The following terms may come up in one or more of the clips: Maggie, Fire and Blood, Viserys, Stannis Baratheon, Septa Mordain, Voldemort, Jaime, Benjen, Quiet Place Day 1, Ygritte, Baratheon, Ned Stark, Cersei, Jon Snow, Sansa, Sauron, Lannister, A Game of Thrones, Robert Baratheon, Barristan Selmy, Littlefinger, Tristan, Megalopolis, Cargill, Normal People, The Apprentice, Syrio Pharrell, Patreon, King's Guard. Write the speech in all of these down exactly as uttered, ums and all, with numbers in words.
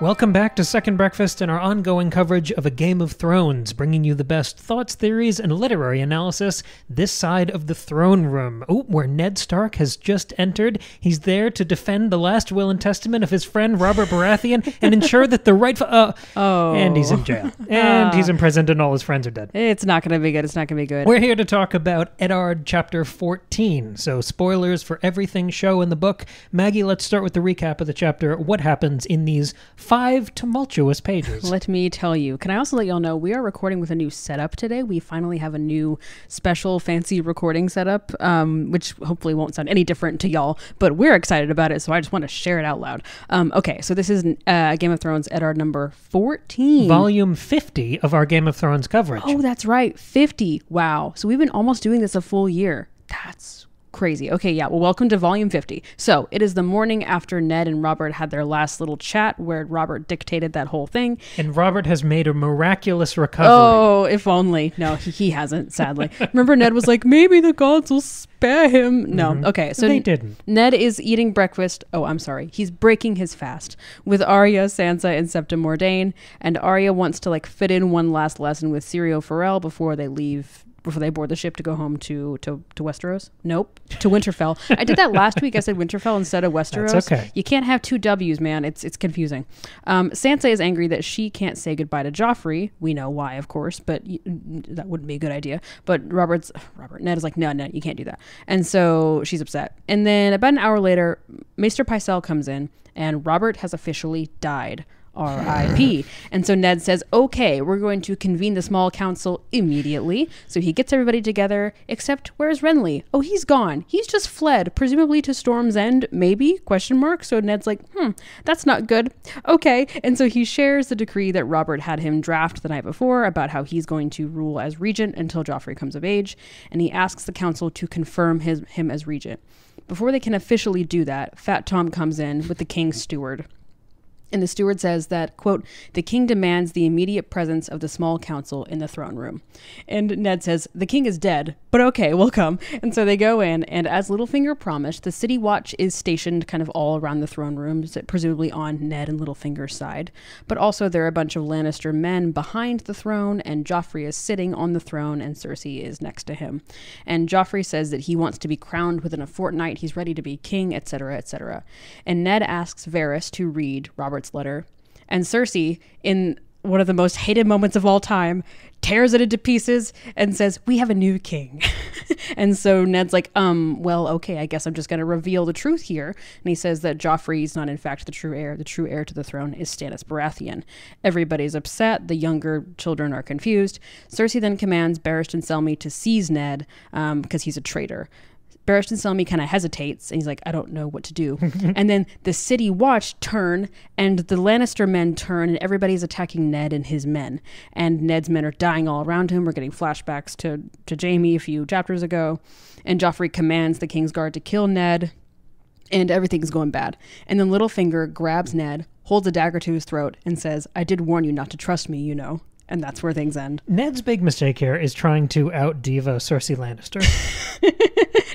Welcome back to Second Breakfast and our ongoing coverage of A Game of Thrones, bringing you the best thoughts, theories, and literary analysis this side of the throne room. Oh, where Ned Stark has just entered. He's there to defend the last will and testament of his friend Robert Baratheon and ensure that the rightful... Uh, oh. And he's in jail. And uh, he's imprisoned and all his friends are dead. It's not going to be good. It's not going to be good. We're here to talk about Eddard Chapter fourteen. So spoilers for everything show in the book. Maggie, let's start with the recap of the chapter. What happens in these... Five tumultuous pages. Let me tell you. Can I also let y'all know we are recording with a new setup today. We finally have a new special fancy recording setup, um, which hopefully won't sound any different to y'all, but we're excited about it, so I just want to share it out loud. Um, okay, so this is uh, Game of Thrones Eddard number fourteen. Volume fifty of our Game of Thrones coverage. Oh, that's right. fifty. Wow. So we've been almost doing this a full year. That's crazy. Okay, yeah. Well, welcome to volume fifty. So it is the morning after Ned and Robert had their last little chat where Robert dictated that whole thing. And Robert has made a miraculous recovery. Oh, if only. No, he, he hasn't, sadly. Remember Ned was like, maybe the gods will spare him. No. Mm-hmm. Okay. So they didn't. Ned is eating breakfast. Oh, I'm sorry. He's breaking his fast with Arya, Sansa, and Septa Mordain. And Arya wants to like fit in one last lesson with Syrio Pharrell before they leave before they board the ship to go home to, to, to Westeros? Nope. To Winterfell. I did that last week. I said Winterfell instead of Westeros. That's okay. You can't have two W's, man. It's it's confusing. Um, Sansa is angry that she can't say goodbye to Joffrey. We know why, of course, but y that wouldn't be a good idea. But Robert's, Robert, Ned is like, no, no, you can't do that. And so she's upset. And then about an hour later, Maester Pycelle comes in and Robert has officially died. R I P And so Ned says, okay, we're going to convene the small council immediately. So he gets everybody together, except where's Renly? Oh, he's gone. He's just fled, presumably to Storm's End, maybe? Question mark. So Ned's like, hmm, that's not good. Okay. And so he shares the decree that Robert had him draft the night before about how he's going to rule as regent until Joffrey comes of age. And he asks the council to confirm his, him as regent. Before they can officially do that, Fat Tom comes in with the king's steward. And the steward says that, quote, the king demands the immediate presence of the small council in the throne room. And Ned says, the king is dead, but okay, we'll come. And so they go in, and as Littlefinger promised, the city watch is stationed kind of all around the throne room, presumably on Ned and Littlefinger's side. But also there are a bunch of Lannister men behind the throne, and Joffrey is sitting on the throne, and Cersei is next to him. And Joffrey says that he wants to be crowned within a fortnight, he's ready to be king, et cetera, et cetera. And Ned asks Varys to read Robert letter, and Cersei, in one of the most hated moments of all time, tears it into pieces and says, we have a new king. And so Ned's like, um, well, okay, I guess I'm just going to reveal the truth here. And he says that Joffrey's not in fact the true heir. The true heir to the throne is Stannis Baratheon. Everybody's upset. The younger children are confused. Cersei then commands Barristan Selmy to seize Ned um, because he's a traitor. Barristan Selmy kind of hesitates, and he's like, I don't know what to do. And then the city watch turn, and the Lannister men turn, and everybody's attacking Ned and his men. And Ned's men are dying all around him. We're getting flashbacks to, to Jaime a few chapters ago. And Joffrey commands the King's Guard to kill Ned, and everything's going bad. And then Littlefinger grabs Ned, holds a dagger to his throat, and says, I did warn you not to trust me, you know. And that's where things end. Ned's big mistake here is trying to out-diva Cersei Lannister.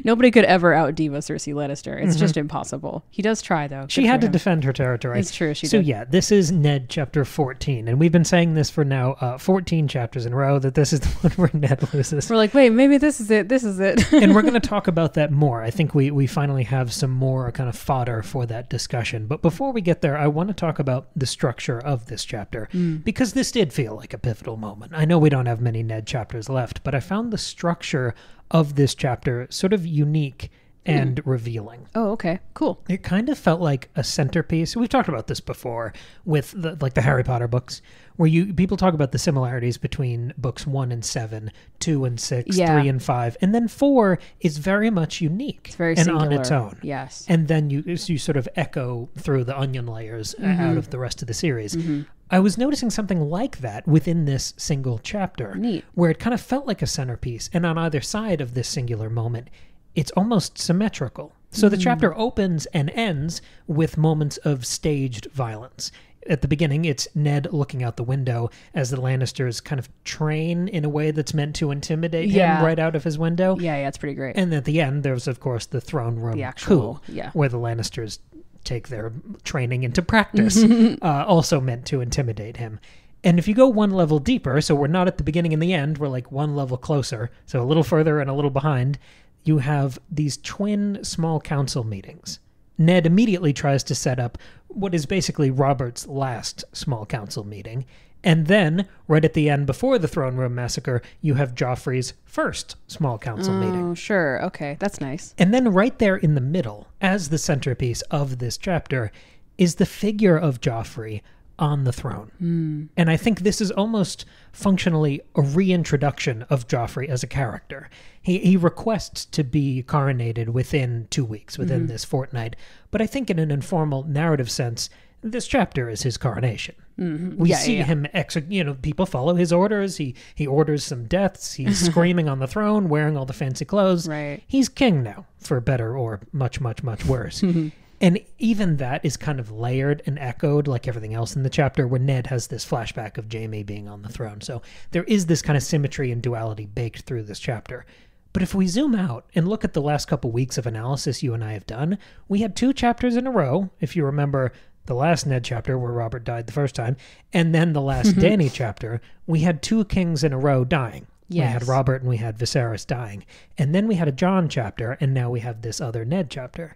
Nobody could ever out-diva Cersei Lannister. It's mm-hmm. just impossible. He does try, though. Good she had him. to defend her territory. It's true, she so, did. So, yeah, this is Ned chapter fourteen. And we've been saying this for now uh, fourteen chapters in a row, that this is the one where Ned loses. We're like, wait, maybe this is it. This is it. And we're going to talk about that more. I think we, we finally have some more kind of fodder for that discussion. But before we get there, I want to talk about the structure of this chapter. Mm. Because this did feel like a pivotal moment. I know we don't have many Ned chapters left, but I found the structure of this chapter sort of unique and mm. revealing. Oh, okay. Cool. It kind of felt like a centerpiece. We've talked about this before with the, like the Harry Potter books, where you people talk about the similarities between books one and seven, two and six, yeah. three and five, and then four is very much unique. It's very and singular. on its own. Yes. And then you you sort of echo through the onion layers mm-hmm. out of the rest of the series. Mm-hmm. I was noticing something like that within this single chapter, Neat. where it kind of felt like a centerpiece, and on either side of this singular moment, it's almost symmetrical. So the mm. chapter opens and ends with moments of staged violence. At the beginning, it's Ned looking out the window as the Lannisters kind of train in a way that's meant to intimidate yeah. him right out of his window. Yeah, yeah, it's pretty great. And at the end, there's, of course, the throne room the actual, coup, yeah. where the Lannisters take their training into practice, uh, also meant to intimidate him. And if you go one level deeper, so we're not at the beginning and the end, we're like one level closer, so a little further and a little behind, you have these twin small council meetings. Ned immediately tries to set up what is basically Robert's last small council meeting. And then, right at the end, before the Throne Room Massacre, you have Joffrey's first small council oh, meeting. Oh, sure. Okay, that's nice. And then right there in the middle, as the centerpiece of this chapter, is the figure of Joffrey on the throne. Mm. And I think this is almost functionally a reintroduction of Joffrey as a character. He, he requests to be coronated within two weeks, within mm-hmm. this fortnight. But I think in an informal narrative sense, this chapter is his coronation. Mm-hmm. We yeah, see yeah. him, ex you know, people follow his orders. He he orders some deaths. He's screaming on the throne, wearing all the fancy clothes. Right. He's king now, for better or much, much, much worse. Mm-hmm. And even that is kind of layered and echoed like everything else in the chapter, where Ned has this flashback of Jaime being on the throne. So there is this kind of symmetry and duality baked through this chapter. But if we zoom out and look at the last couple weeks of analysis you and I have done, we had two chapters in a row, if you remember. The last Ned chapter where Robert died the first time, and then the last Dany chapter, we had two kings in a row dying. Yes. We had Robert and we had Viserys dying. And then we had a Jon chapter, and now we have this other Ned chapter.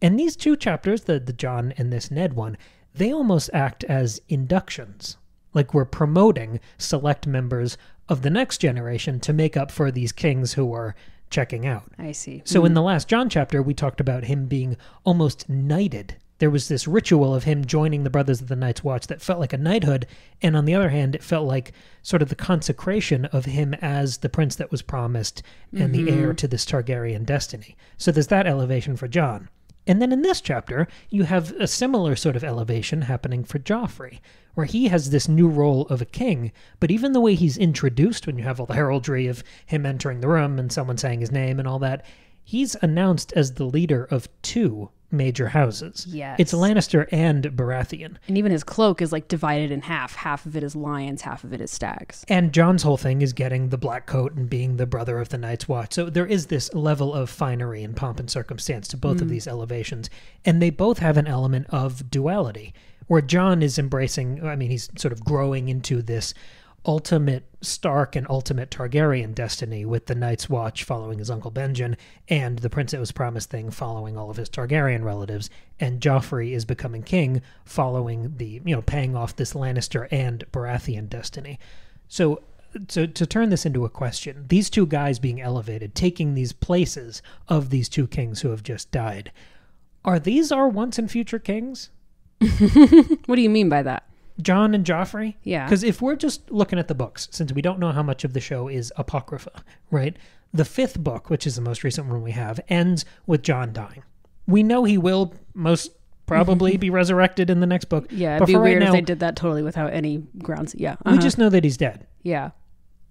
And these two chapters, the, the Jon and this Ned one, they almost act as inductions. Like we're promoting select members of the next generation to make up for these kings who are checking out. I see. So mm-hmm. in the last Jon chapter, we talked about him being almost knighted. There was this ritual of him joining the Brothers of the Night's Watch that felt like a knighthood, and on the other hand, it felt like sort of the consecration of him as the prince that was promised and mm-hmm. the heir to this Targaryen destiny. So there's that elevation for Jon. And then in this chapter, you have a similar sort of elevation happening for Joffrey, where he has this new role of a king, but even the way he's introduced, when you have all the heraldry of him entering the room and someone saying his name and all that, he's announced as the leader of two major houses. Yes. It's Lannister and Baratheon. And even his cloak is like divided in half. Half of it is lions, half of it is stags. And Jon's whole thing is getting the black coat and being the brother of the Night's Watch. So there is this level of finery and pomp and circumstance to both mm. of these elevations. And they both have an element of duality, where Jon is embracing, I mean, he's sort of growing into this ultimate Stark and ultimate Targaryen destiny with the Night's Watch following his uncle Benjen and the Prince That Was Promised thing following all of his Targaryen relatives, and Joffrey is becoming king following the, you know, paying off this Lannister and Baratheon destiny. So, so to turn this into a question, these two guys being elevated, taking these places of these two kings who have just died, are these our once and future kings? What do you mean by that? Jon and Joffrey? Yeah. Because if we're just looking at the books, since we don't know how much of the show is Apocrypha, right? The fifth book, which is the most recent one we have, ends with Jon dying. We know he will most probably be resurrected in the next book. Yeah, it'd be weird if they did that totally without any grounds. Yeah. Uh-huh. We just know that he's dead. Yeah.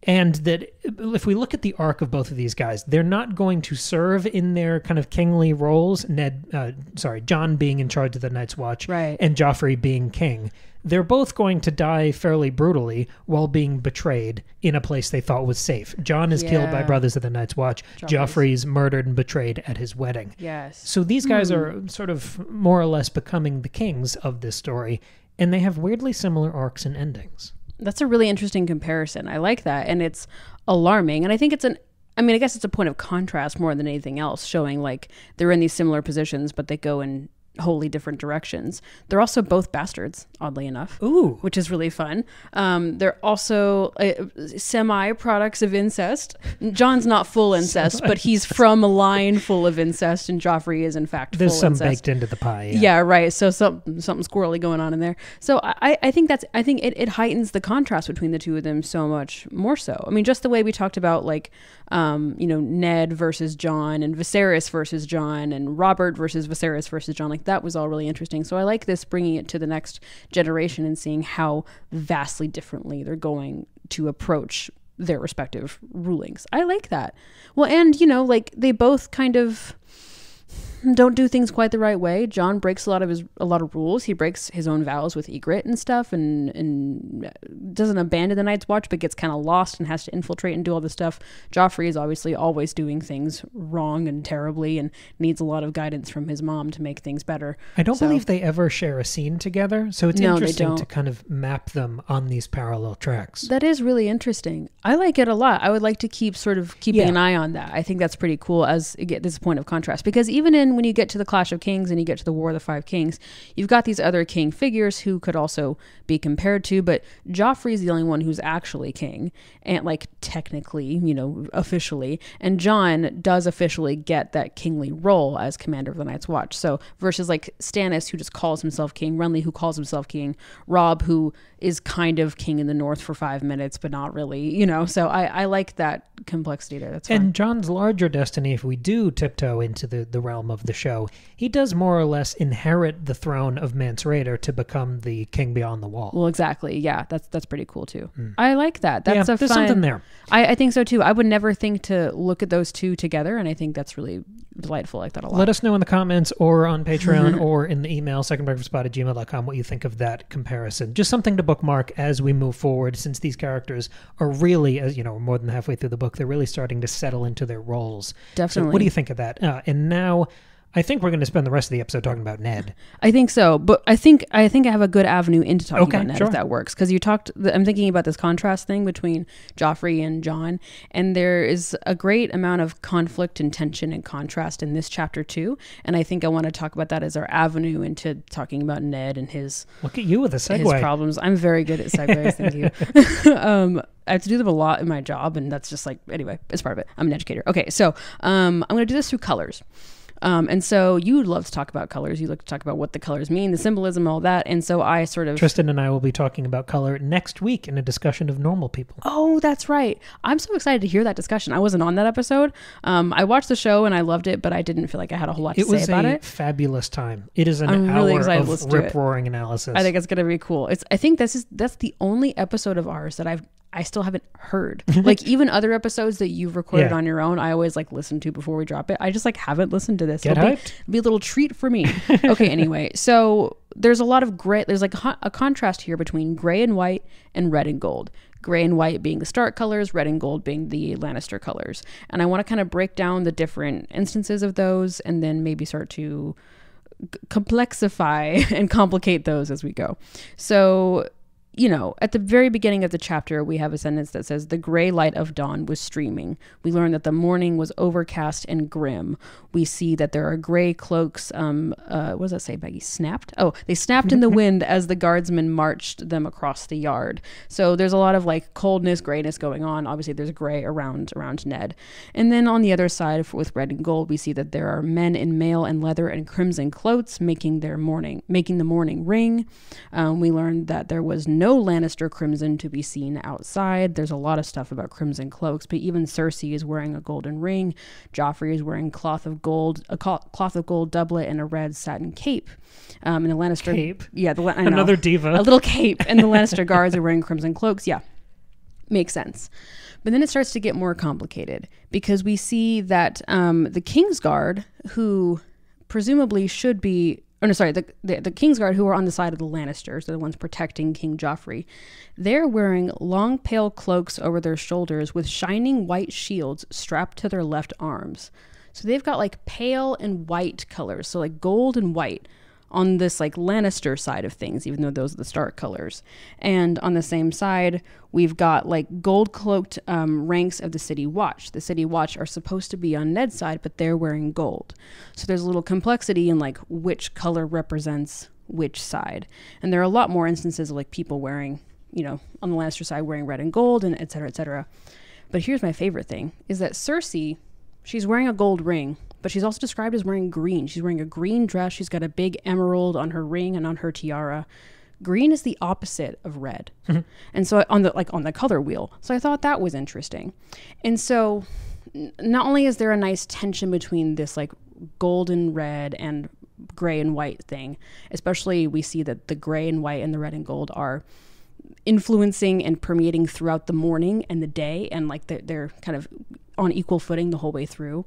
And that if we look at the arc of both of these guys, they're not going to serve in their kind of kingly roles. Ned, uh, sorry, Jon being in charge of the Night's Watch, right, and Joffrey being king. They're both going to die fairly brutally while being betrayed in a place they thought was safe. Jon is yeah. killed by Brothers of the Night's Watch. Joffrey's murdered and betrayed at his wedding. Yes. So these guys mm. are sort of more or less becoming the kings of this story, and they have weirdly similar arcs and endings. That's a really interesting comparison. I like that, and it's alarming. And I think it's an, I mean, I guess it's a point of contrast more than anything else, showing like they're in these similar positions, but they go in wholly different directions. They're also both bastards, oddly enough. Ooh. Which is really fun. Um, they're also uh, semi-products of incest. Jon's not full incest, but he's from a line full of incest, and Joffrey is in fact There's full incest. There's some baked into the pie. Yeah, yeah right. So some, something squirrely going on in there. So I, I think that's, I think it, it heightens the contrast between the two of them so much more so. I mean, just the way we talked about like, um, you know, Ned versus Jon and Viserys versus Jon and Robert versus Viserys versus Jon, like that was all really interesting. So I like this, bringing it to the next generation and seeing how vastly differently they're going to approach their respective rulings. I like that. Well, and you know, like they both kind of don't do things quite the right way. Jon breaks a lot of his a lot of rules. He breaks his own vows with Ygritte and stuff, and and doesn't abandon the Night's Watch, but gets kind of lost and has to infiltrate and do all this stuff. Joffrey is obviously always doing things wrong and terribly, and needs a lot of guidance from his mom to make things better. I don't so. believe they ever share a scene together, so it's no, interesting to kind of map them on these parallel tracks. That is really interesting. I like it a lot. I would like to keep sort of keeping yeah. an eye on that. I think that's pretty cool as again, this point of contrast, because even in when you get to the Clash of Kings and you get to the War of the Five Kings, you've got these other king figures who could also be compared to, but Joffrey's the only one who's actually king, and like technically, you know, officially, and Jon does officially get that kingly role as commander of the Night's Watch. So versus like Stannis, who just calls himself king, Renly, who calls himself king, Rob, who is kind of king in the north for five minutes, but not really, you know. So I, I like that complexity there. That's fun. And Jon's larger destiny, if we do tiptoe into the, the realm of the show, he does more or less inherit the throne of Mance Rayder to become the king beyond the wall. Well, exactly. Yeah, that's that's pretty cool too. Mm. I like that. That's yeah, a there's fun, something there. I, I think so too. I would never think to look at those two together, and I think that's really delightful. I like that a lot. Let us know in the comments or on Patreon or in the email, second breakfast pod at gmail dot com, what you think of that comparison. Just something to bookmark as we move forward, since these characters are really, as you know, more than halfway through the book, they're really starting to settle into their roles. Definitely. So what do you think of that? Uh, and now I think we're going to spend the rest of the episode talking about Ned. I think so, but I think I think I have a good avenue into talking okay, about Ned sure. if that works, because you talked. I'm thinking about this contrast thing between Joffrey and Jon, and there is a great amount of conflict and tension and contrast in this chapter too. And I think I want to talk about that as our avenue into talking about Ned and his look at you with a segue his problems. I'm very good at segues. Thank you. um, I have to do them a lot in my job, and that's just like anyway, it's part of it. I'm an educator. Okay, so um, I'm going to do this through colors. Um, and so you love to talk about colors. You like to talk about what the colors mean, the symbolism, all that. And so I sort of... Tristan and I will be talking about color next week in a discussion of Normal People. Oh, that's right. I'm so excited to hear that discussion. I wasn't on that episode. Um, I watched the show and I loved it, but I didn't feel like I had a whole lot to say about it. It was a fabulous time. It is an I'm hour really excited. of rip-roaring analysis. I think it's going to be cool. It's. I think this is that's the only episode of ours that I've... I still haven't heard. Like even other episodes that you've recorded yeah. on your own, I always like listen to before we drop it. I just like haven't listened to this. Get it'll, be, it'll be a little treat for me. Okay, anyway, so there's a lot of gray. There's like a contrast here between gray and white and red and gold. Gray and white being the Stark colors, red and gold being the Lannister colors. And I want to kind of break down the different instances of those and then maybe start to complexify and complicate those as we go. So... You know, at the very beginning of the chapter, we have a sentence that says, "The gray light of dawn was streaming." We learn that the morning was overcast and grim. We see that there are gray cloaks. Um, uh, what does that say, Maggie? Snapped? Oh, they snapped in the wind as the guardsmen marched them across the yard. So there's a lot of like coldness, grayness going on. Obviously, there's gray around around Ned. And then on the other side, with red and gold, we see that there are men in mail and leather and crimson cloaks making their morning, making the morning ring. Um, we learned that there was no No Lannister crimson to be seen outside. There's a lot of stuff about crimson cloaks, but even Cersei is wearing a golden ring. Joffrey is wearing cloth of gold, a cloth of gold doublet, and a red satin cape. Um, and the Lannister cape, yeah, the, I know, another diva, a little cape, and the Lannister guards are wearing crimson cloaks. Yeah, makes sense. But then it starts to get more complicated because we see that um, the King's Guard, who presumably should be. Oh, no, sorry, the, the, the King's Guard, who are on the side of the Lannisters, they're the ones protecting King Joffrey. They're wearing long, pale cloaks over their shoulders with shining white shields strapped to their left arms. So they've got, like, pale and white colors, so, like, gold and white on this, like, Lannister side of things, even though those are the Stark colors. And on the same side, we've got, like, gold-cloaked um, ranks of the City Watch. The City Watch are supposed to be on Ned's side, but they're wearing gold. So there's a little complexity in, like, which color represents which side. And there are a lot more instances of, like, people wearing, you know, on the Lannister side wearing red and gold and et cetera, et cetera. But here's my favorite thing, is that Cersei, she's wearing a gold ring, but she's also described as wearing green. She's wearing a green dress. She's got a big emerald on her ring and on her tiara. Green is the opposite of red. Mm-hmm. And so on the like on the color wheel. So I thought that was interesting. And so not only is there a nice tension between this like golden red and gray and white thing, especially we see that the gray and white and the red and gold are influencing and permeating throughout the morning and the day, and like they're, they're kind of on equal footing the whole way through.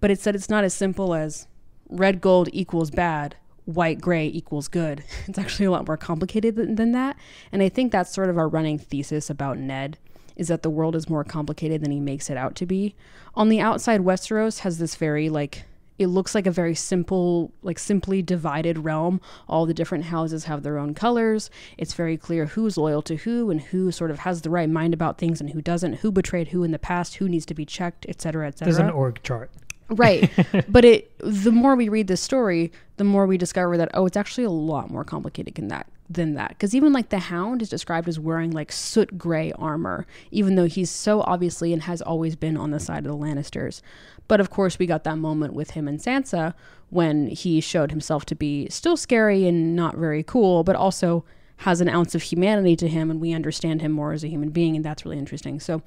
But it said it's not as simple as red gold equals bad, white gray equals good. It's actually a lot more complicated than, than that. And I think that's sort of our running thesis about Ned, is that the world is more complicated than he makes it out to be. On the outside, Westeros has this very, like, it looks like a very simple, like simply divided realm. All the different houses have their own colors. It's very clear who's loyal to who and who sort of has the right mind about things and who doesn't, who betrayed who in the past, who needs to be checked, et cetera, et cetera. There's an org chart. Right. But it, the more we read this story, the more we discover that, oh, it's actually a lot more complicated than that. than that. Because even like the Hound is described as wearing like soot gray armor, even though he's so obviously and has always been on the side of the Lannisters. But of course we got that moment with him and Sansa when he showed himself to be still scary and not very cool, but also has an ounce of humanity to him, and we understand him more as a human being, and that's really interesting. So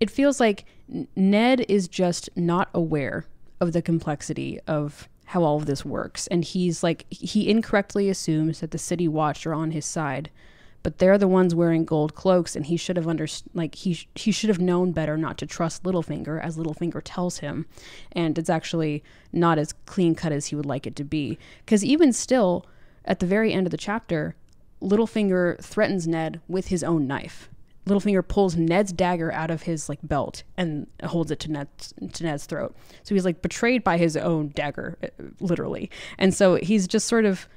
it feels like Ned is just not aware of the complexity of how all of this works, and he's like, he incorrectly assumes that the City Watch are on his side, but they're the ones wearing gold cloaks, and he should have under like he sh he should have known better not to trust Littlefinger, as Littlefinger tells him, and it's actually not as clean cut as he would like it to be. Because even still, at the very end of the chapter, Littlefinger threatens Ned with his own knife. Littlefinger pulls Ned's dagger out of his like belt and holds it to Ned's, to Ned's throat. So he's like betrayed by his own dagger, literally. And so he's just sort of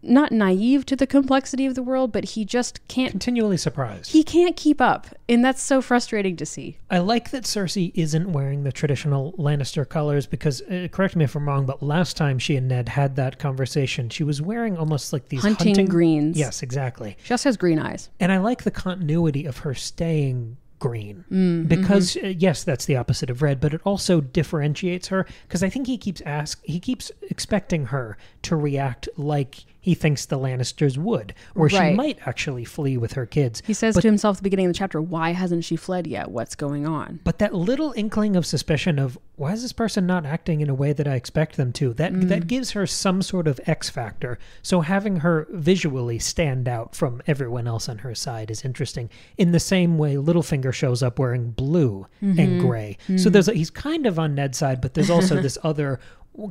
not naive to the complexity of the world, but he just can't... Continually surprised. He can't keep up. And that's so frustrating to see. I like that Cersei isn't wearing the traditional Lannister colors because, uh, correct me if I'm wrong, but last time she and Ned had that conversation, she was wearing almost like these... Hunting, hunting... greens. Yes, exactly. She also has green eyes. And I like the continuity of her staying green mm, because, mm-hmm. uh, yes, that's the opposite of red, but it also differentiates her because I think he keeps ask, he keeps expecting her to react like... he thinks the Lannisters would, or right. She might actually flee with her kids. He says but, to himself at the beginning of the chapter, why hasn't she fled yet? What's going on? But that little inkling of suspicion of, why is this person not acting in a way that I expect them to? That, mm. that gives her some sort of X factor. So having her visually stand out from everyone else on her side is interesting. In the same way, Littlefinger shows up wearing blue mm-hmm. and gray. Mm-hmm. So there's a, he's kind of on Ned's side, but there's also this other...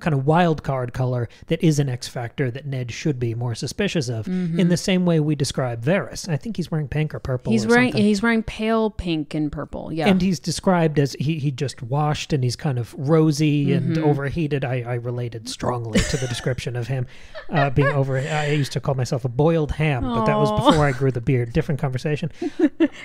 kind of wild card color that is an X factor that Ned should be more suspicious of. Mm-hmm. In the same way we describe Varys. I think he's wearing pink or purple. He's or wearing something. He's wearing pale pink and purple. Yeah, and he's described as he he just washed and he's kind of rosy mm-hmm. and overheated. I, I related strongly to the description of him uh, being over. I used to call myself a boiled ham, aww. But that was before I grew the beard. Different conversation.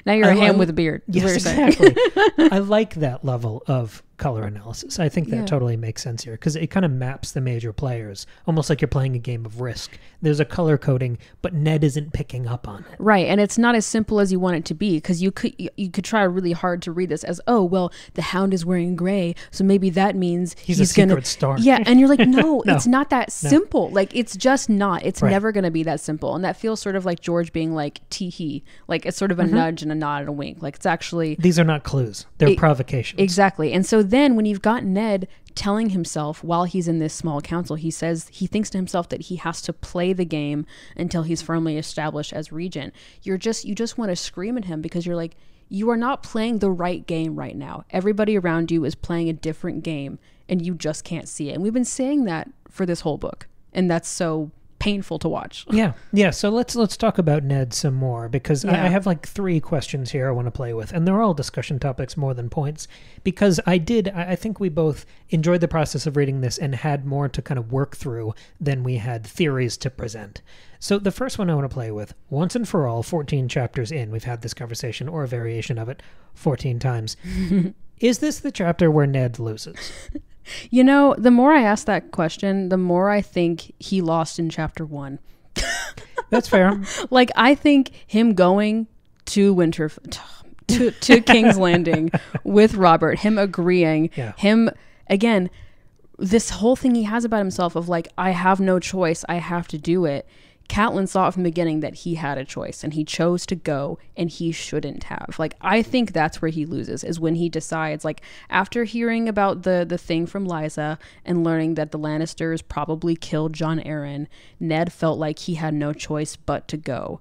Now you're I, a ham I, with a beard. Yes, exactly. I like that level of color analysis. I think that yeah. totally makes sense here because it kind of maps the major players, almost like you're playing a game of Risk. There's a color coding, but Ned isn't picking up on it. Right, and it's not as simple as you want it to be because you could you could try really hard to read this as, oh, well, the Hound is wearing gray, so maybe that means he's, he's a gonna secret star. Yeah, and you're like, no, no, it's not that simple. No. Like, it's just not. It's right. never going to be that simple, and that feels sort of like George being like, tee-hee. Like, it's sort of a mm-hmm. nudge and a nod and a wink. Like, it's actually... These are not clues. They're it, provocations. Exactly, and so then when you've got Ned telling himself while he's in this small council, he says he thinks to himself that he has to play the game until he's firmly established as regent. You're just, you just want to scream at him because you're like, you are not playing the right game right now. Everybody around you is playing a different game and you just can't see it. And we've been saying that for this whole book. And that's so painful to watch. Yeah. Yeah. So let's, let's talk about Ned some more because yeah. I, I have like three questions here I want to play with, and they're all discussion topics more than points because I did, I, I think we both enjoyed the process of reading this and had more to kind of work through than we had theories to present. So the first one I want to play with, once and for all, fourteen chapters in, we've had this conversation or a variation of it fourteen times. Is this the chapter where Ned loses? You know, the more I ask that question, the more I think he lost in chapter one. That's fair. Like, I think him going to Winterfell, to, to King's Landing with Robert, him agreeing, yeah. him, again, this whole thing he has about himself of like, I have no choice, I have to do it. Catelyn saw it from the beginning that he had a choice and he chose to go and he shouldn't have. Like, I think that's where he loses, is when he decides, like, after hearing about the the thing from Lysa and learning that the Lannisters probably killed Jon Arryn, Ned felt like he had no choice but to go.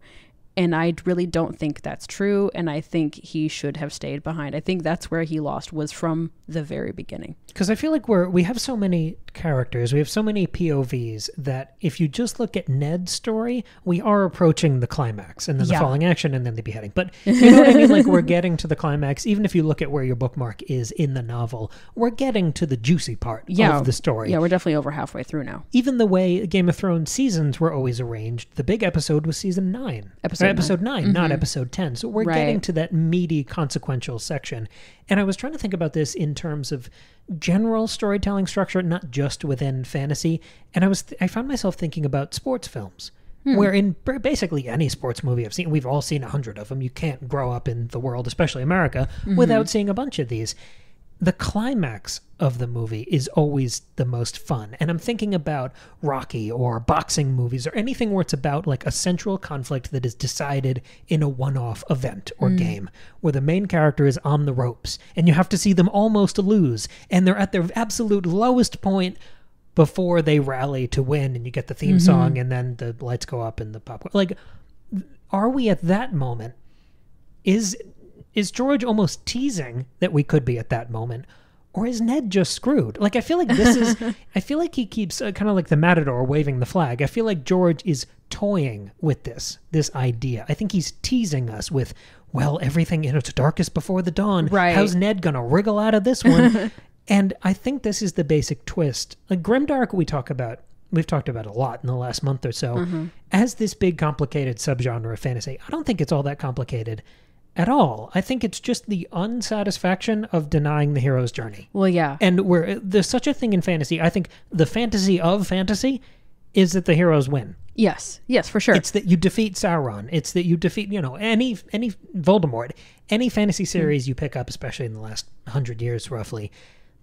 And I really don't think that's true. And I think he should have stayed behind. I think that's where he lost, was from the very beginning. Because I feel like we're, we have so many characters, we have so many P O Vs that if you just look at Ned's story, we are approaching the climax and then the yeah. falling action and then the beheading. But you know what I mean? Like, we're getting to the climax. Even if you look at where your bookmark is in the novel, we're getting to the juicy part yeah. of the story. Yeah, we're definitely over halfway through now. Even the way Game of Thrones seasons were always arranged, the big episode was season nine. Episode Episode nine, mm-hmm. not episode ten. So we're right. getting to that meaty, consequential section. And I was trying to think about this in terms of general storytelling structure, not just within fantasy. And I was, th I found myself thinking about sports films, hmm. where in basically any sports movie I've seen, we've all seen a hundred of them. You can't grow up in the world, especially America, mm-hmm. without seeing a bunch of these. The climax of the movie is always the most fun. And I'm thinking about Rocky or boxing movies or anything where it's about like a central conflict that is decided in a one-off event or mm. game where the main character is on the ropes and you have to see them almost lose and they're at their absolute lowest point before they rally to win, and you get the theme mm-hmm. song and then the lights go up and the popcorn. Like, are we at that moment? Is... Is George almost teasing that we could be at that moment, or is Ned just screwed? Like, I feel like this is, I feel like he keeps uh, kind of like the matador waving the flag. I feel like George is toying with this, this idea. I think he's teasing us with, well, everything, you know, it's darkest before the dawn. Right. How's Ned going to wriggle out of this one? And I think this is the basic twist. Like, Grimdark, we talk about, we've talked about a lot in the last month or so, mm-hmm. as this big complicated subgenre of fantasy. I don't think it's all that complicated at all. I think it's just the unsatisfaction of denying the hero's journey. Well, yeah. And we're, there's such a thing in fantasy. I think the fantasy of fantasy is that the heroes win. Yes. Yes, for sure. It's that you defeat Sauron. It's that you defeat, you know, any any Voldemort. Any fantasy series mm. you pick up, especially in the last hundred years roughly,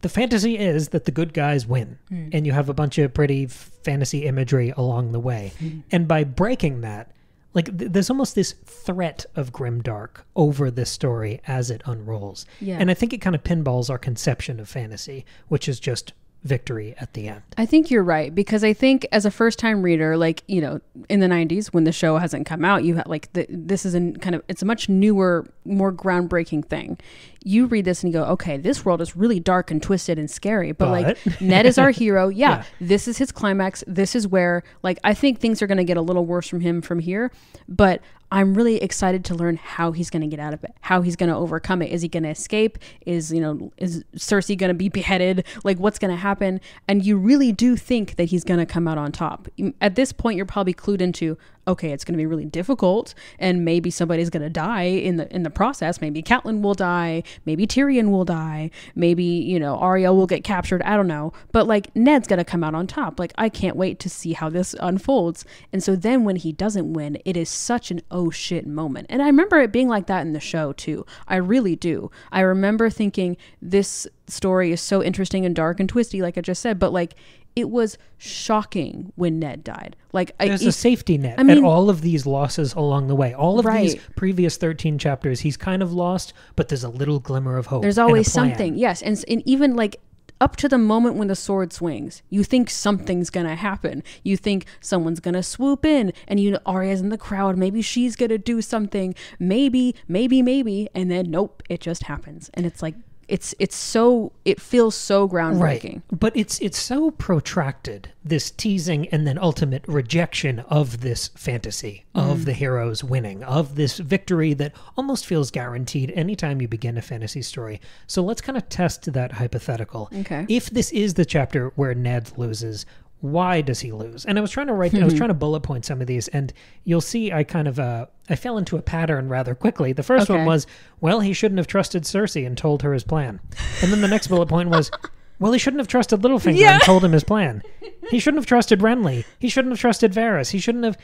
the fantasy is that the good guys win. Mm. And you have a bunch of pretty fantasy imagery along the way. Mm. And by breaking that, like, th there's almost this threat of Grimdark over this story as it unrolls. Yeah. And I think it kind of pinballs our conception of fantasy, which is just victory at the end. I think you're right, because I think as a first-time reader, like, you know, in the nineties when the show hasn't come out, you have like the, this is a kind of, it's a much newer, more groundbreaking thing. You read this and you go, okay, this world is really dark and twisted and scary, but, but. like, Ned is our hero. Yeah, yeah, this is his climax. This is where, like, I think things are going to get a little worse from him from here, but I'm really excited to learn how he's going to get out of it, how he's going to overcome it. Is he going to escape? Is, you know, is Cersei going to be beheaded? Like, what's going to happen? And you really do think that he's going to come out on top. At this point, you're probably clued into, okay, it's going to be really difficult, and maybe somebody's going to die in the in the process. Maybe Catelyn will die. Maybe Tyrion will die. Maybe, you know, Arya will get captured. I don't know. But, like, Ned's going to come out on top. Like, I can't wait to see how this unfolds. And so then when he doesn't win, it is such an oh shit moment. And I remember it being like that in the show too. I really do. I remember thinking, this story is so interesting and dark and twisty, like I just said, but, like, it was shocking when Ned died. Like, there's I, it, a safety net I mean, at all of these losses along the way. All of right. these previous thirteen chapters, he's kind of lost, but there's a little glimmer of hope. There's always something. Yes, and and even like up to the moment when the sword swings, you think something's gonna happen. You think someone's gonna swoop in, and you know Arya's in the crowd. Maybe she's gonna do something. Maybe, maybe, maybe, and then nope, it just happens, and it's like. It's it's so it feels so groundbreaking, right. but it's it's so protracted, this teasing and then ultimate rejection of this fantasy mm. of the heroes winning, of this victory that almost feels guaranteed anytime you begin a fantasy story. So let's kind of test that hypothetical. Okay, if this is the chapter where Ned loses, why does he lose? And I was trying to write, I was trying to bullet point some of these, and you'll see I kind of, uh, I fell into a pattern rather quickly. The first okay. one was, well, he shouldn't have trusted Cersei and told her his plan. And then the next bullet point was, well, he shouldn't have trusted Littlefinger yeah. and told him his plan. He shouldn't have trusted Renly. He shouldn't have trusted Varys. He shouldn't have...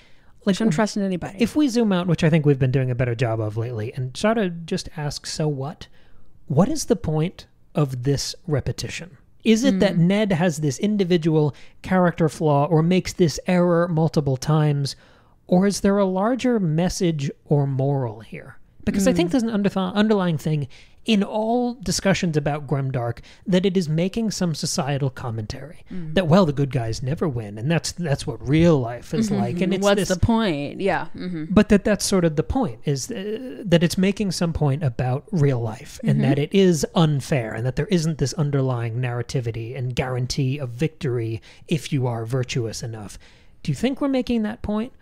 Like, shouldn't trust anybody. If we zoom out, which I think we've been doing a better job of lately, and try to just ask, so what? What is the point of this repetition? Is it mm. that Ned has this individual character flaw or makes this error multiple times? Or is there a larger message or moral here? Because mm. I think there's an underlying thing in all discussions about Grimdark that it is making some societal commentary. Mm. That, well, the good guys never win, and that's that's what real life is mm-hmm. like. And it's what's this, the point? Yeah. Mm-hmm. But that that's sort of the point, is uh, that it's making some point about real life, and mm-hmm. that it is unfair, and that there isn't this underlying narrativity and guarantee of victory if you are virtuous enough. Do you think we're making that point,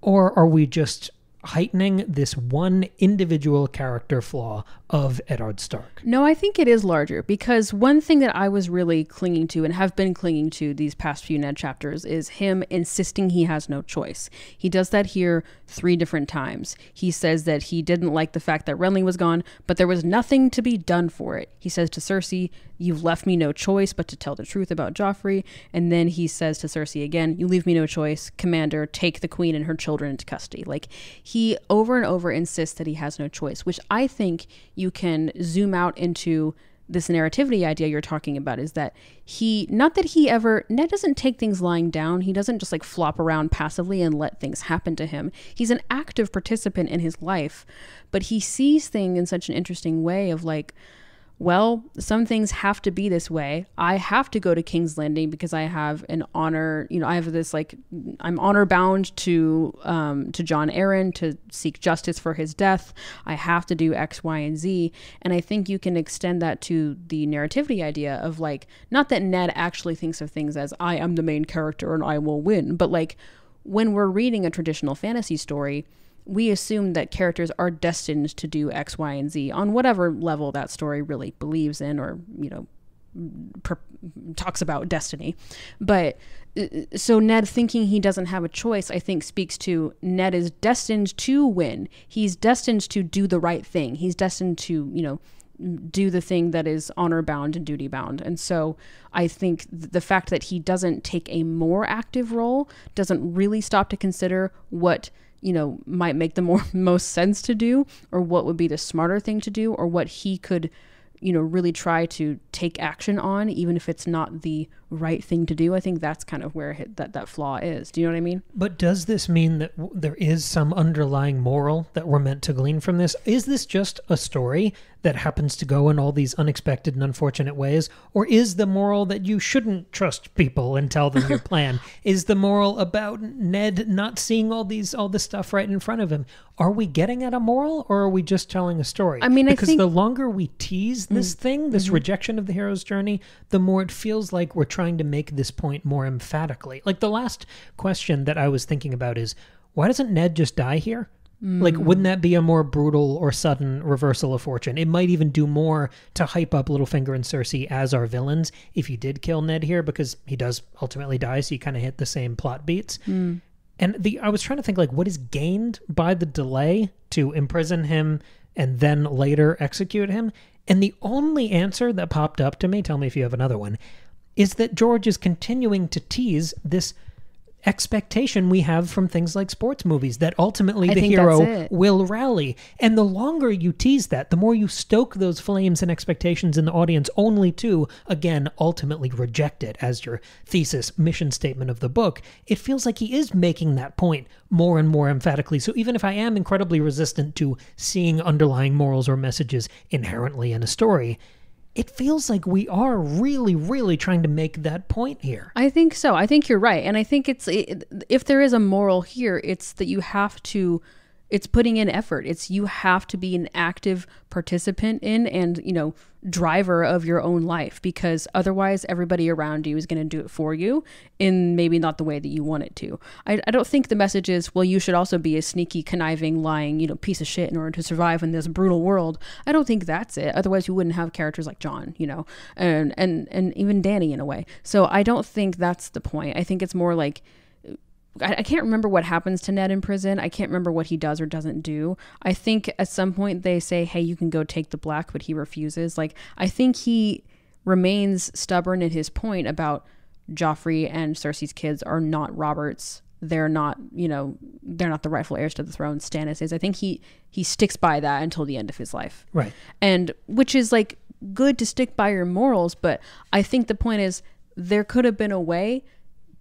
or are we just heightening this one individual character flaw of Eddard Stark? No, I think it is larger, because one thing that I was really clinging to and have been clinging to these past few Ned chapters is him insisting he has no choice. He does that here three different times. He says that he didn't like the fact that Renly was gone, but there was nothing to be done for it. He says to Cersei, "You've left me no choice but to tell the truth about Joffrey." And then he says to Cersei again, "You leave me no choice. Commander, take the queen and her children into custody." Like, he over and over insists that he has no choice, which I think you can zoom out into this narrativity idea you're talking about, is that he, not that he ever, Ned doesn't take things lying down. He doesn't just like flop around passively and let things happen to him. He's an active participant in his life, but he sees things in such an interesting way of like, well, some things have to be this way. I have to go to King's Landing because I have an honor, you know, I have this like, I'm honor bound to, um, to Jon Arryn to seek justice for his death. I have to do X, Y, and Z. And I think you can extend that to the narrativity idea of like, not that Ned actually thinks of things as I am the main character and I will win, but like when we're reading a traditional fantasy story, we assume that characters are destined to do X, Y, and Z on whatever level that story really believes in or, you know, per talks about destiny. But so Ned thinking he doesn't have a choice, I think speaks to Ned is destined to win. He's destined to do the right thing. He's destined to, you know, do the thing that is honor bound and duty bound. And so I think the fact that he doesn't take a more active role doesn't really stop to consider what, you know, might make the more most sense to do, or what would be the smarter thing to do, or what he could, you know, really try to take action on, even if it's not the right thing to do. I think that's kind of where that, that flaw is. Do you know what I mean? But does this mean that w there is some underlying moral that we're meant to glean from this? Is this just a story that happens to go in all these unexpected and unfortunate ways? Or is the moral that you shouldn't trust people and tell them your plan? Is the moral about Ned not seeing all these all this stuff right in front of him? Are we getting at a moral, or are we just telling a story? I mean, because I think the longer we tease this mm, thing, this mm-hmm. rejection of the hero's journey, the more it feels like we're trying to make this point more emphatically. Like the last question that I was thinking about is, why doesn't Ned just die here? Like, wouldn't that be a more brutal or sudden reversal of fortune? It might even do more to hype up Littlefinger and Cersei as our villains if you did kill Ned here, because he does ultimately die, so you kind of hit the same plot beats. Mm. And the I was trying to think, like, what is gained by the delay to imprison him and then later execute him? And the only answer that popped up to me, tell me if you have another one, is that George is continuing to tease this expectation we have from things like sports movies that ultimately the hero will rally. And the longer you tease that, the more you stoke those flames and expectations in the audience, only to, again, ultimately reject it as your thesis, mission statement of the book. It feels like he is making that point more and more emphatically. So even if I am incredibly resistant to seeing underlying morals or messages inherently in a story, it feels like we are really, really trying to make that point here. I think so. I think you're right. And I think it's, it, if there is a moral here, it's that you have to, it's putting in effort. It's you have to be an active participant in and, you know, driver of your own life, because otherwise everybody around you is going to do it for you in maybe not the way that you want it to. I, I don't think the message is, well, you should also be a sneaky, conniving, lying, you know, piece of shit in order to survive in this brutal world. I don't think that's it. Otherwise you wouldn't have characters like Jon, you know, and, and, and even Danny in a way. So I don't think that's the point. I think it's more like, I can't remember what happens to Ned in prison. I can't remember what he does or doesn't do. I think at some point they say, hey, you can go take the black, but he refuses. Like, I think he remains stubborn in his point about Joffrey and Cersei's kids are not Robert's. They're not, you know, they're not the rightful heirs to the throne. Stannis is. I think he, he sticks by that until the end of his life. Right. And which is like good to stick by your morals. But I think the point is there could have been a way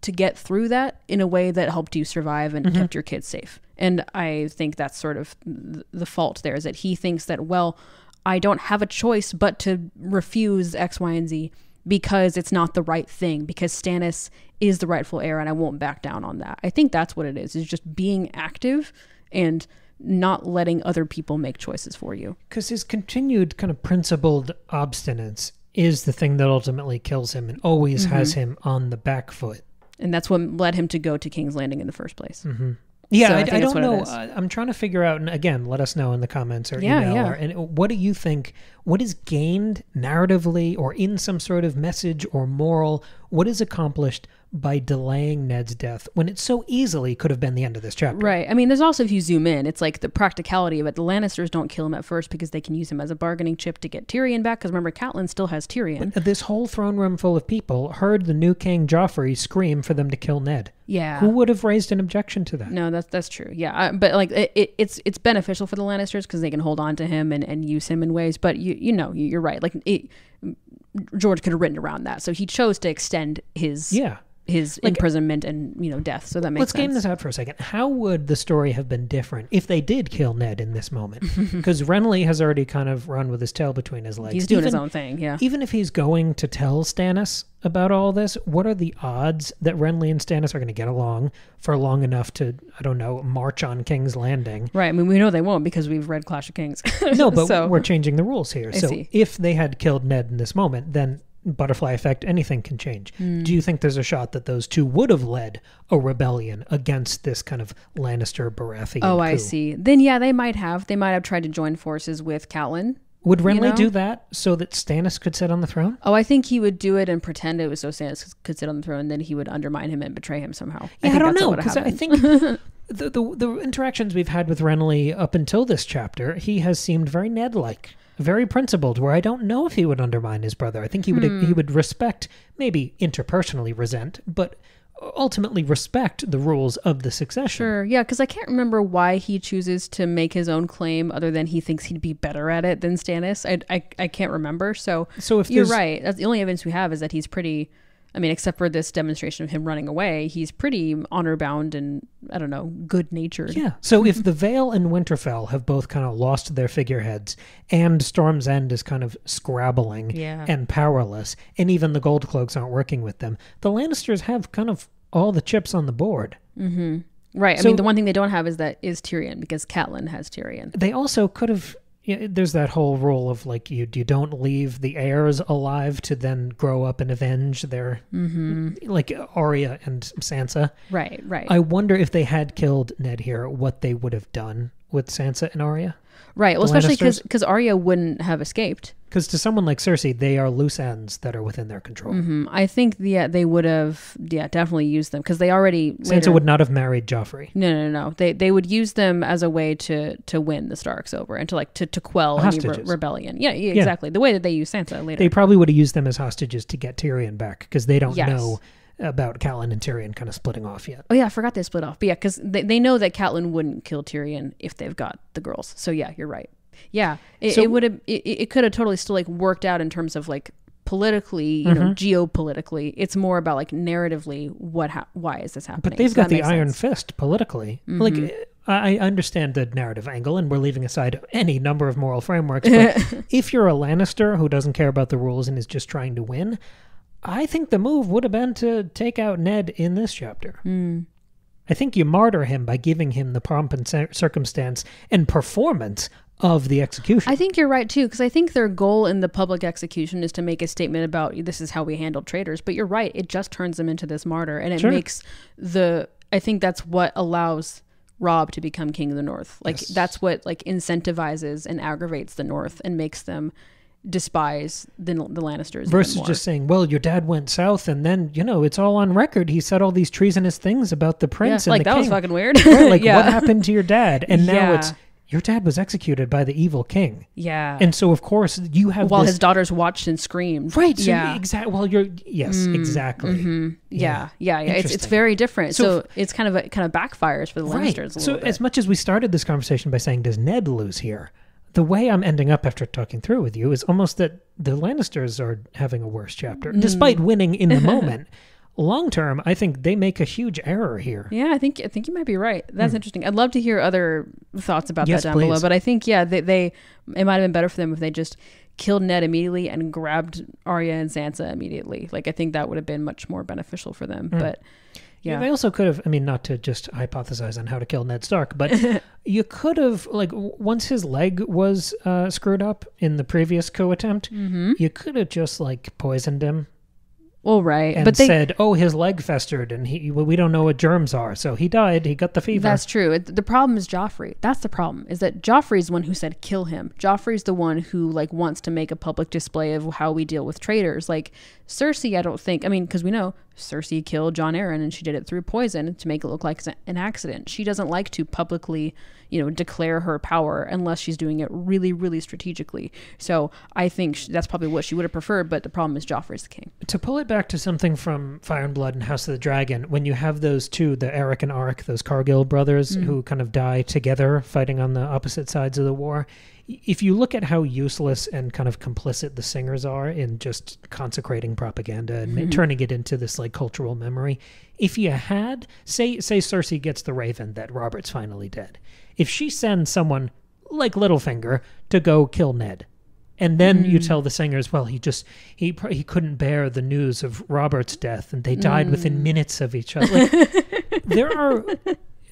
to get through that in a way that helped you survive and mm-hmm. kept your kids safe. And I think that's sort of the fault there, is that he thinks that, well, I don't have a choice but to refuse X, Y, and Z because it's not the right thing, because Stannis is the rightful heir and I won't back down on that. I think that's what it is, is just being active and not letting other people make choices for you. Because his continued kind of principled obstinance is the thing that ultimately kills him and always mm-hmm. has him on the back foot. And that's what led him to go to King's Landing in the first place. Mm-hmm. Yeah, so I, I, I don't know. Uh, I'm trying to figure out, and again, let us know in the comments or yeah, email. Yeah. Or, and what do you think, what is gained narratively or in some sort of message or moral, what is accomplished by delaying Ned's death when it so easily could have been the end of this chapter? Right. I mean, there's also, if you zoom in, it's like the practicality of it. The Lannisters don't kill him at first because they can use him as a bargaining chip to get Tyrion back, because remember, Catelyn still has Tyrion. But this whole throne room full of people heard the new king Joffrey scream for them to kill Ned. Yeah. Who would have raised an objection to that? No, that's that's true. Yeah. I, but like it, it, it's it's beneficial for the Lannisters because they can hold on to him and, and use him in ways. But you you know, you're right. Like it, George could have written around that. So he chose to extend his yeah. his like, imprisonment and, you know, death. So that makes let's sense. Let's game this out for a second. How would the story have been different if they did kill Ned in this moment? Because Renly has already kind of run with his tail between his legs. He's doing even, his own thing, yeah. Even if he's going to tell Stannis about all this, what are the odds that Renly and Stannis are going to get along for long enough to, I don't know, march on King's Landing? Right. I mean, we know they won't because we've read Clash of Kings. No, but so, we're changing the rules here. I so see. If they had killed Ned in this moment, then butterfly effect, anything can change. Mm. Do you think there's a shot that those two would have led a rebellion against this kind of Lannister Baratheon Oh, coup? I see. Then yeah, they might have. They might have tried to join forces with Catelyn. Would Renly you know? do that so that Stannis could sit on the throne? Oh, I think he would do it and pretend it was so Stannis could sit on the throne, and then he would undermine him and betray him somehow. Yeah, I, think I don't that's know, because I think the, the, the interactions we've had with Renly up until this chapter, he has seemed very Ned-like. Very principled, where I don't know if he would undermine his brother. I think he would hmm. he would respect, maybe interpersonally resent, but ultimately respect the rules of the succession. Sure, yeah, because I can't remember why he chooses to make his own claim other than he thinks he'd be better at it than Stannis. I, I, I can't remember, so, so if you're right. That's the only evidence we have, is that he's pretty... I mean, except for this demonstration of him running away, he's pretty honor-bound and, I don't know, good-natured. Yeah. So if the Vale and Winterfell have both kind of lost their figureheads, and Storm's End is kind of scrabbling yeah. and powerless, and even the Goldcloaks aren't working with them, the Lannisters have kind of all the chips on the board. Mm-hmm. Right. So I mean, the one thing they don't have is that is Tyrion, because Catelyn has Tyrion. They also could have... Yeah, there's that whole rule of like you you don't leave the heirs alive to then grow up and avenge their mm-hmm. like Arya and Sansa. Right, right. I wonder if they had killed Ned here, what they would have done with Sansa and Arya. Right. Well, especially because Arya wouldn't have escaped. Because to someone like Cersei, they are loose ends that are within their control. Mm-hmm. I think yeah, they would have yeah definitely used them because they already Sansa later, would not have married Joffrey. No, no, no. They they would use them as a way to to win the Starks over and to like to, to quell hostages. any re rebellion. Yeah, yeah, exactly. Yeah. The way that they use Sansa later, they probably would have used them as hostages to get Tyrion back because they don't yes. know about Catelyn and Tyrion kind of splitting off yet. Oh yeah, I forgot they split off. But yeah, because they they know that Catelyn wouldn't kill Tyrion if they've got the girls. So yeah, you're right. Yeah, it, so, it would have. It, it could have totally still like worked out in terms of like politically, you mm-hmm. know, geopolitically. It's more about like narratively, what, why is this happening? But they've so got the iron sense. fist politically. Mm-hmm. Like I understand the narrative angle, and we're leaving aside any number of moral frameworks. But if you're a Lannister who doesn't care about the rules and is just trying to win, I think the move would have been to take out Ned in this chapter. Mm. I think you martyr him by giving him the pomp and circumstance and performance of the execution. I think you're right too, because I think their goal in the public execution is to make a statement about this is how we handle traitors. But you're right, it just turns them into this martyr, and it sure. makes the. I think that's what allows Rob to become king of the North. Like yes. that's what like incentivizes and aggravates the North and makes them despise the, the Lannisters versus more. Just saying, well, your dad went south and then, you know, it's all on record, he said all these treasonous things about the prince yeah, and like the that king. Was fucking weird right, like yeah. what happened to your dad? And yeah. now it's your dad was executed by the evil king. Yeah. And so of course you have while this... his daughters watched and screamed. Right. So yeah. Exactly. Well, you're yes, mm, exactly. Mm-hmm. Yeah. Yeah. Yeah. yeah. It's it's very different. So, so it's kind of a, kind of backfires for the Lannisters. Right. A little so bit. As much as we started this conversation by saying, does Ned lose here? The way I'm ending up after talking through with you is almost that the Lannisters are having a worse chapter, mm. despite winning in the moment. long term, I think they make a huge error here. Yeah, I think I think you might be right. That's mm. interesting. I'd love to hear other thoughts about yes, that down please. below. But I think, yeah, they, they it might have been better for them if they just killed Ned immediately and grabbed Arya and Sansa immediately. Like, I think that would have been much more beneficial for them. Mm. But yeah. yeah, they also could have, I mean, not to just hypothesize on how to kill Ned Stark, but you could have, like, once his leg was uh, screwed up in the previous coup attempt, mm-hmm. you could have just, like, poisoned him. Well, right. And but they said, oh, his leg festered and he, well, we don't know what germs are. So he died. He got the fever. That's true. It, the problem is Joffrey. That's the problem, is that Joffrey's the one who said, kill him. Joffrey's the one who, like, wants to make a public display of how we deal with traitors. Like Cersei, I don't think, I mean, because we know Cersei killed Jon Arryn and she did it through poison to make it look like an accident. She doesn't like to publicly, you know, declare her power unless she's doing it really, really strategically. So I think she, that's probably what she would have preferred. But the problem is Joffrey's the king. To pull it back to something from Fire and Blood and House of the Dragon, when you have those two, the Arryk and Arryk, those Cargill brothers mm. who kind of die together fighting on the opposite sides of the war, if you look at how useless and kind of complicit the Singers are in just consecrating propaganda and mm-hmm. turning it into this, like, cultural memory, if you had, say, say Cersei gets the raven that Robert's finally dead, if she sends someone like Littlefinger to go kill Ned, and then mm. you tell the Singers, well, he just, he he couldn't bear the news of Robert's death, and they died mm. within minutes of each other. Like, there are...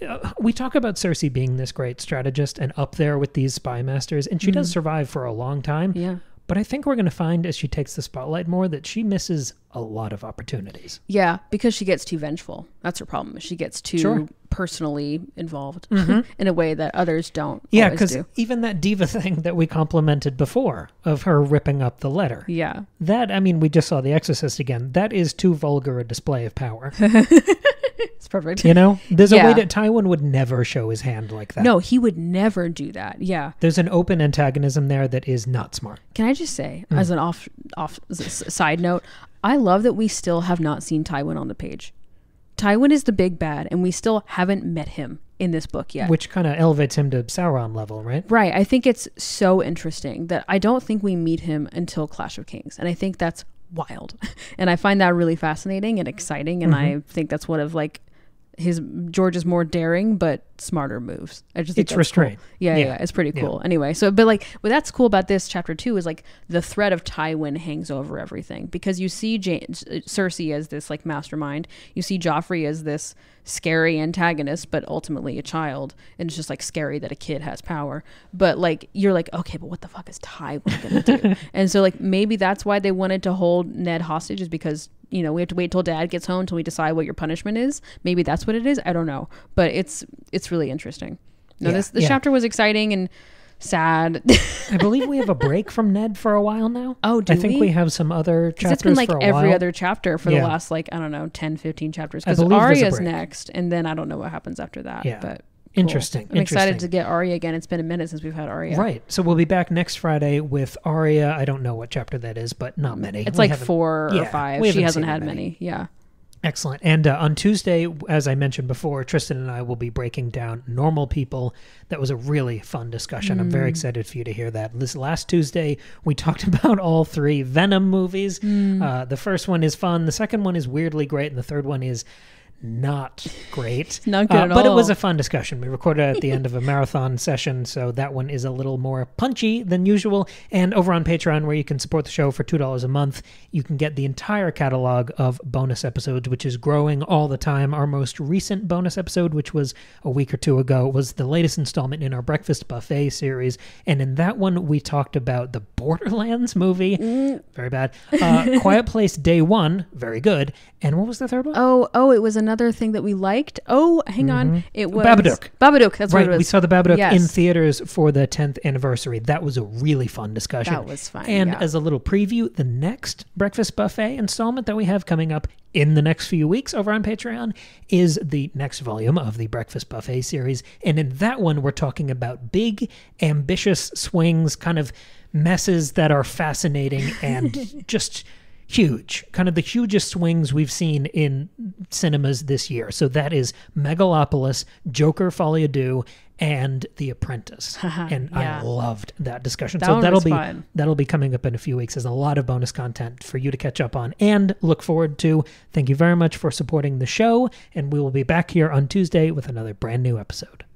Uh, we talk about Cersei being this great strategist and up there with these spy masters, and she mm. does survive for a long time. Yeah. But I think we're going to find as she takes the spotlight more that she misses a lot of opportunities. Yeah, because she gets too vengeful. That's her problem. She gets too sure. personally involved mm-hmm. in a way that others don't. Yeah, because even that diva thing that we complimented before of her ripping up the letter. Yeah. That, I mean, we just saw The Exorcist again. That is too vulgar a display of power. It's perfect. You know, there's yeah. a way that Tywin would never show his hand like that. No, he would never do that. Yeah. There's an open antagonism there that is not smart. Can I just say, mm. as an off, off as a side note, I love that we still have not seen Tywin on the page. Tywin is the big bad, and we still haven't met him in this book yet. Which kind of elevates him to Sauron level, right? Right. I think it's so interesting that I don't think we meet him until Clash of Kings. And I think that's wild. And I find that really fascinating and exciting. And mm-hmm. I think that's one of, like, his George's more daring but smarter moves. I just think it's restraint. Cool. Yeah, yeah, yeah, it's pretty cool. Yeah. Anyway, so but like what that's cool about this chapter two is like the threat of Tywin hangs over everything, because you see Jane, Cersei as this like mastermind, you see Joffrey as this scary antagonist, but ultimately a child, and it's just like scary that a kid has power. But like you're like, okay, but what the fuck is Tywin gonna do? And so like maybe that's why they wanted to hold Ned hostage, is because, you know, we have to wait till dad gets home till we decide what your punishment is. Maybe that's what it is. I don't know. But it's it's really interesting. No, yeah, this this yeah. chapter was exciting and sad. I believe we have a break from Ned for a while now. Oh, do I we? think we have some other chapters. It's been like for a every while. other chapter for yeah. the last, like, I don't know, ten, fifteen chapters. Because Arya's next, and then I don't know what happens after that. Yeah. But cool. Interesting. I'm Interesting. excited to get Arya again. It's been a minute since we've had Arya. Right. So we'll be back next Friday with Arya. I don't know what chapter that is, but not many. It's we like four yeah, or five. She hasn't had many. many. Yeah. Excellent. And uh, on Tuesday, as I mentioned before, Tristan and I will be breaking down Normal People. That was a really fun discussion. Mm. I'm very excited for you to hear that. This last Tuesday, we talked about all three Venom movies. Mm. Uh, the first one is fun. The second one is weirdly great. And the third one is not great. Not good uh, at but all. But it was a fun discussion. We recorded it at the end of a marathon session, so that one is a little more punchy than usual. And over on Patreon, where you can support the show for two dollars a month, you can get the entire catalog of bonus episodes, which is growing all the time. Our most recent bonus episode, which was a week or two ago, was the latest installment in our Breakfast Buffet series. And in that one, we talked about the Borderlands movie. Mm. Very bad. Uh, Quiet Place Day One. Very good. And what was the third one? Oh, oh, it was another... Another thing that we liked. Oh, hang mm-hmm. on. It was Babadook. Babadook. That's right. What it was. We saw the Babadook yes. in theaters for the tenth anniversary. That was a really fun discussion. That was fun. And yeah. as a little preview, the next Breakfast Buffet installment that we have coming up in the next few weeks over on Patreon is the next volume of the Breakfast Buffet series. And in that one, we're talking about big, ambitious swings, kind of messes that are fascinating and just huge, kind of the hugest swings we've seen in cinemas this year. So that is Megalopolis, Joker Folie à Deux, and The Apprentice. And yeah. I loved that discussion. That so that'll be fun. That'll be coming up in a few weeks. There's a lot of bonus content for you to catch up on and look forward to. Thank you very much for supporting the show, and we will be back here on Tuesday with another brand new episode.